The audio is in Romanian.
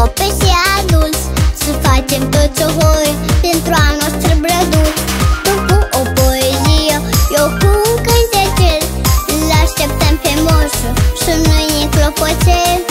copii și adulți, să facem tot ce voi pentru a noastră brăduț. Tu cu o poezie, eu cu un cântecel, îl așteptăm pe moșu și noi ne clopoțel.